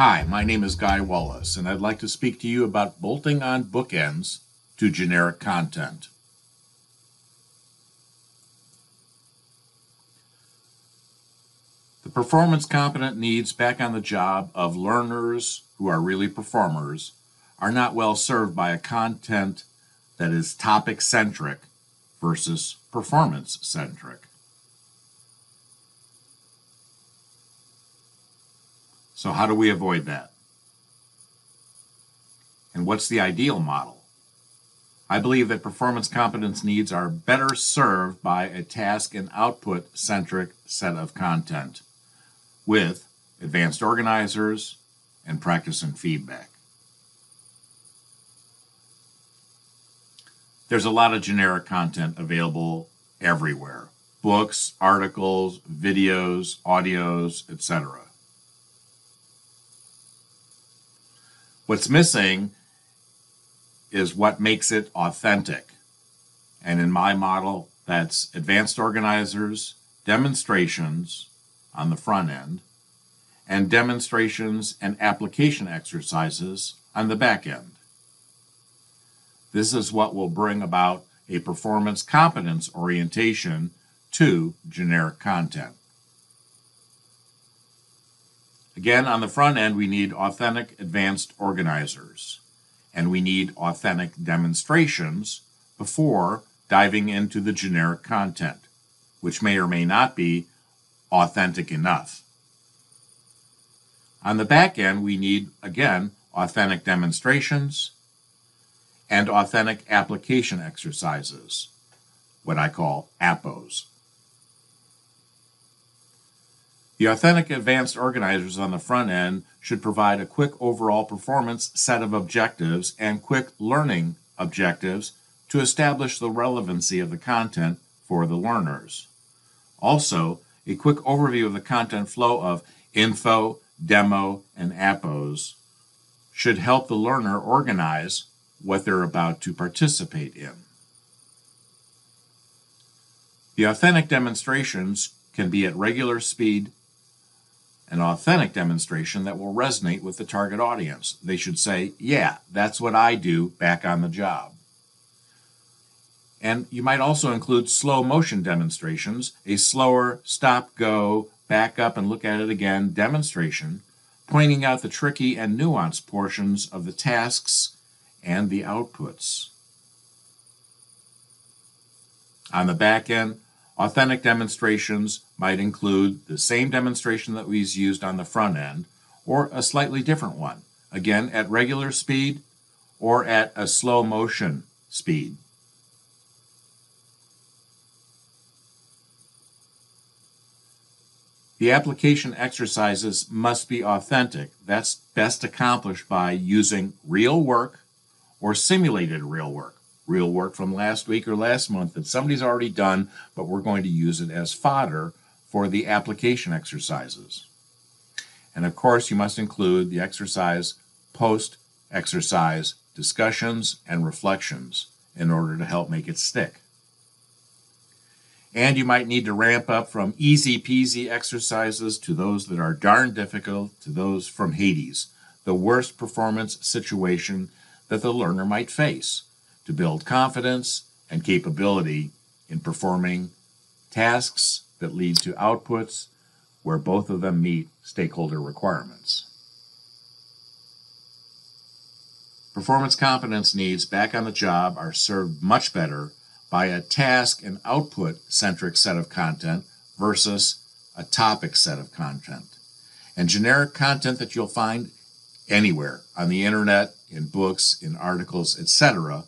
Hi, my name is Guy Wallace, and I'd like to speak to you about bolting on bookends to generic content. The performance competent needs back on the job of learners who are really performers are not well served by a content that is topic-centric versus performance-centric. So how do we avoid that? And what's the ideal model? I believe that performance competence needs are better served by a task and output-centric set of content with advanced organizers and practice and feedback. There's a lot of generic content available everywhere. Books, articles, videos, audios, etc. What's missing is what makes it authentic. And in my model, that's advanced organizers, demonstrations on the front end, and demonstrations and application exercises on the back end. This is what will bring about a performance competence orientation to generic content. Again, on the front end, we need authentic advanced organizers, and we need authentic demonstrations before diving into the generic content, which may or may not be authentic enough. On the back end, we need, again, authentic demonstrations and authentic application exercises, what I call APOs. The authentic advanced organizers on the front end should provide a quick overall performance set of objectives and quick learning objectives to establish the relevancy of the content for the learners. Also, a quick overview of the content flow of info, demo, and APOs should help the learner organize what they're about to participate in. The authentic demonstrations can be at regular speed. An authentic demonstration that will resonate with the target audience. They should say, yeah, that's what I do back on the job. And you might also include slow motion demonstrations, a slower stop, go, back up and look at it again demonstration, pointing out the tricky and nuanced portions of the tasks and the outputs. On the back end, authentic demonstrations might include the same demonstration that we used on the front end or a slightly different one, again at regular speed or at a slow motion speed. The application exercises must be authentic. That's best accomplished by using real work or simulated real work. Real work from last week or last month that somebody's already done, but we're going to use it as fodder for the application exercises. And of course, you must include the exercise, post-exercise discussions and reflections in order to help make it stick. And you might need to ramp up from easy-peasy exercises to those that are darn difficult to those from Hades, the worst performance situation that the learner might face, to build confidence and capability in performing tasks that lead to outputs where both of them meet stakeholder requirements. Performance competence needs back on the job are served much better by a task and output-centric set of content versus a topic set of content. And generic content that you'll find anywhere on the internet, in books, in articles, etc.,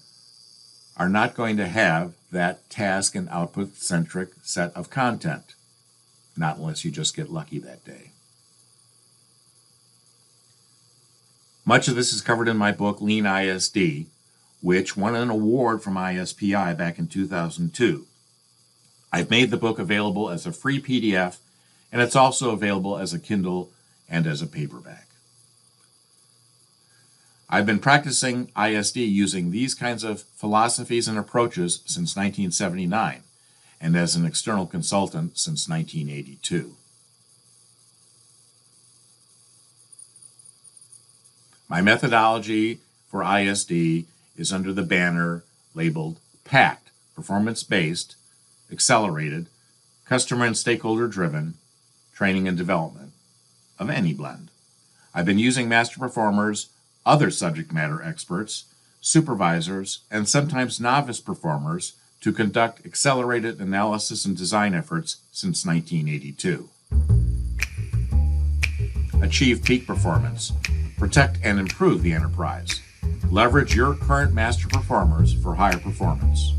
are not going to have that task and output-centric set of content, not unless you just get lucky that day. Much of this is covered in my book, Lean ISD, which won an award from ISPI back in 2002. I've made the book available as a free PDF, and it's also available as a Kindle and as a paperback. I've been practicing ISD using these kinds of philosophies and approaches since 1979, and as an external consultant since 1982. My methodology for ISD is under the banner labeled PACT, Performance-Based, Accelerated, Customer and Stakeholder-Driven, Training and Development of any blend. I've been using master performers, other subject matter experts, supervisors, and sometimes novice performers to conduct accelerated analysis and design efforts since 1982. Achieve peak performance. Protect and improve the enterprise. Leverage your current master performers for higher performance.